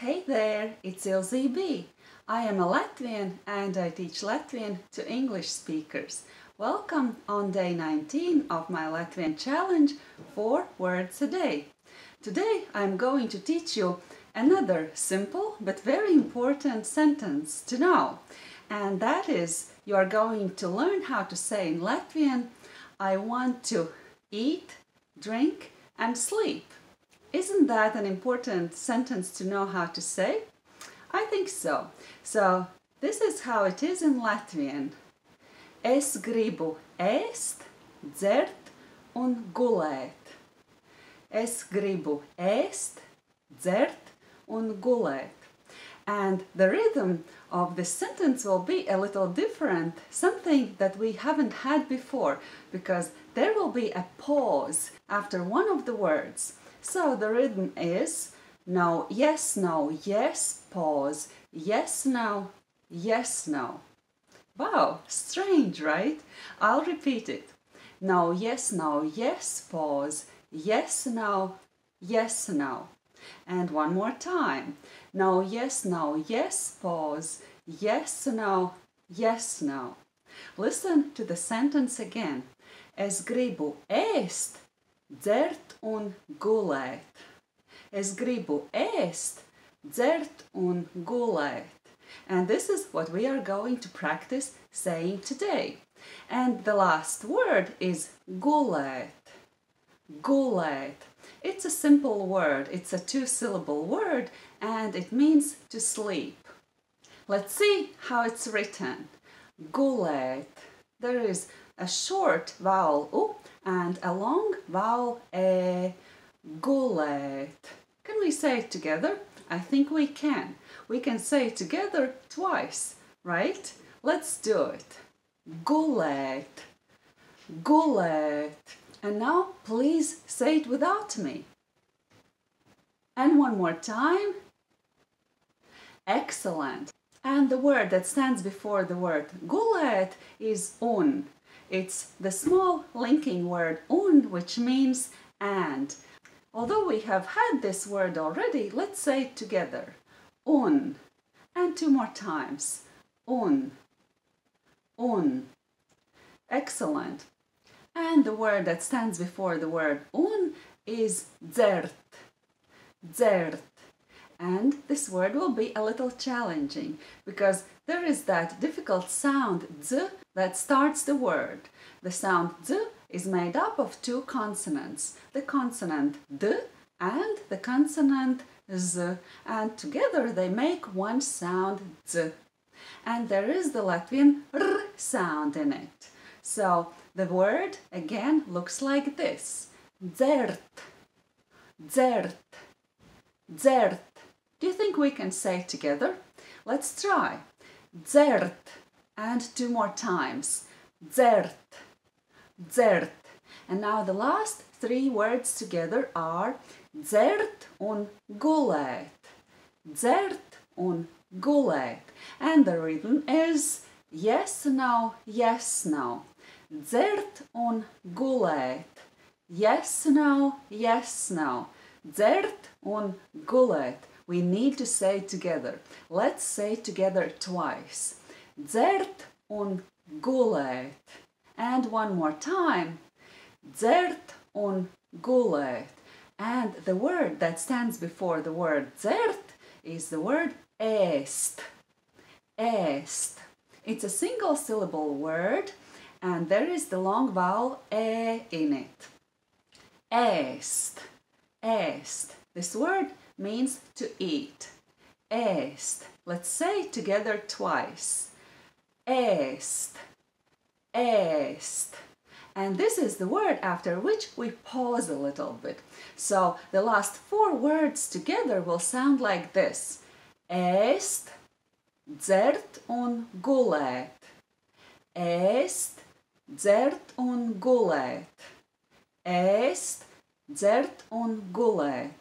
Hey there, it's Ilze Be. I am a Latvian and I teach Latvian to English speakers. Welcome on day 19 of my Latvian challenge, 4 words a day. Today I'm going to teach you another simple but very important sentence to know. And that is, you are going to learn how to say in Latvian, I want to eat, drink and sleep. Isn't that an important sentence to know how to say? I think so. So this is how it is in Latvian. Es gribu ēst, dzert un gulēt. Es gribu ēst, dzert un gulēt. And the rhythm of this sentence will be a little different, something that we haven't had before, because there will be a pause after one of the words. So the rhythm is no, yes, pause, yes, no. Wow, strange, right? I'll repeat it. No, yes, pause, yes, no. And one more time. No, yes, pause, yes, no. Listen to the sentence again. Es gribu ēst, dzert un gulēt. Es gribu ēst, dzert un gulēt. And this is what we are going to practice saying today. And the last word is gulēt. Gulēt. It's a simple word. It's a 2-syllable word and it means to sleep. Let's see how it's written. Gulēt. There is a short vowel u and a long vowel e. Gulēt. Can we say it together? I think we can. We can say it together twice, right? Let's do it. Gulēt. Gulēt. And now please say it without me. And one more time. Excellent. And the word that stands before the word gulēt is un. It's the small linking word un, which means and. Although we have had this word already, let's say it together. Un. And 2 more times. Un. Un. Excellent. And the word that stands before the word un is dzert. Dzert. And this word will be a little challenging because there is that difficult sound z that starts the word. The sound z is made up of 2 consonants, the consonant d and the consonant z, and together they make one sound z. And there is the Latvian r sound in it. So the word again looks like this. Dzert. Dzert. Dzert. Do you think we can say it together? Let's try. Dzert. And 2 more times. Dzert. Dzert. And now the last 3 words together are dzert un gulēt. Dzert un gulēt. And the rhythm is yes, no. Dzert un gulēt. Yes, no, yes, no. Dzert un gulēt. We need to say it together. Let's say it together twice. Dzert un gulēt. And one more time. Dzert un gulēt. And the word that stands before the word dzert is the word ēst. Ēst. It's a 1-syllable word and there is the long vowel ē in it. Ēst. Ēst. This word means to eat. Ēst. Let's say it together twice. Ēst. Ēst. And this is the word after which we pause a little bit. So the last 4 words together will sound like this. Ēst, dzert un gulēt. Ēst, dzert un gulēt. Ēst, dzert un gulēt.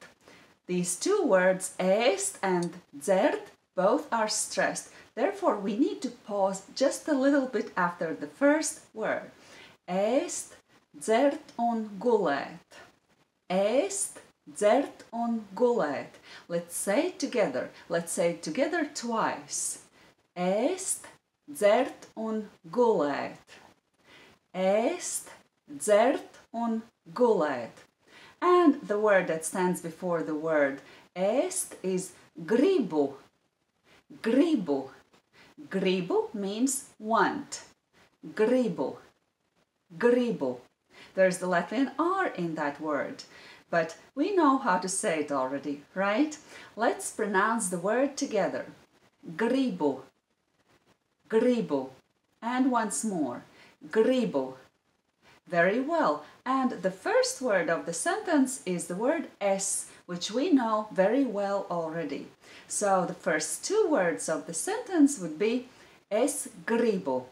These 2 words, ēst and dzert, both are stressed. Therefore, we need to pause just a little bit after the first word. Ēst, dzert un gulēt. Ēst, Dzert un gulēt. Let's say it together twice. Ēst, dzert un gulēt. Ēst, dzert un gulēt. And the word that stands before the word ēst is gribu. Gribu. Gribu means want. Gribu. Gribu. There's the Latvian R in that word, but we know how to say it already, right? Let's pronounce the word together. Gribu. Gribu. And once more. Gribu. Very well. And the first word of the sentence is the word es, which we know very well already. So the first two words of the sentence would be es gribu.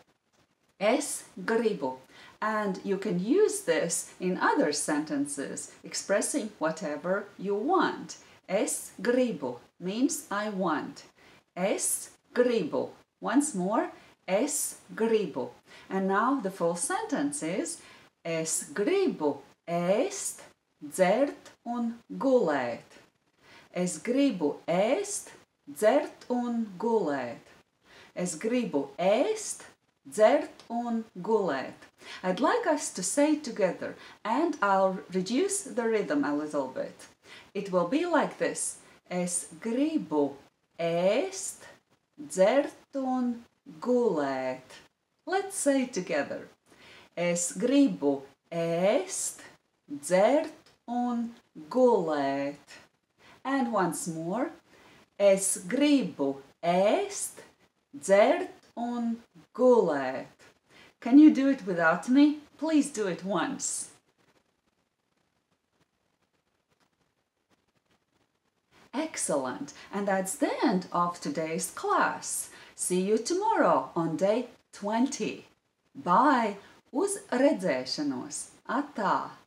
Es gribu. And you can use this in other sentences, expressing whatever you want. Es gribu means I want. Es gribu. Once more, es gribu. And now the full sentence is es gribu ēst, dzert un gulēt. Es gribu ēst, dzert un gulēt. Es gribu ēst, dzert un gulēt. I'd like us to say it together, and I'll reduce the rhythm a little bit. It will be like this. Es gribu ēst, dzert un gulēt. Let's say it together. Es gribu ēst, dzert un gulēt. And once more. Es gribu ēst, dzert un gulēt. Can you do it without me? Please do it once. Excellent. And that's the end of today's class. See you tomorrow on day 20. Bye. Uz redzēšanos. Atā.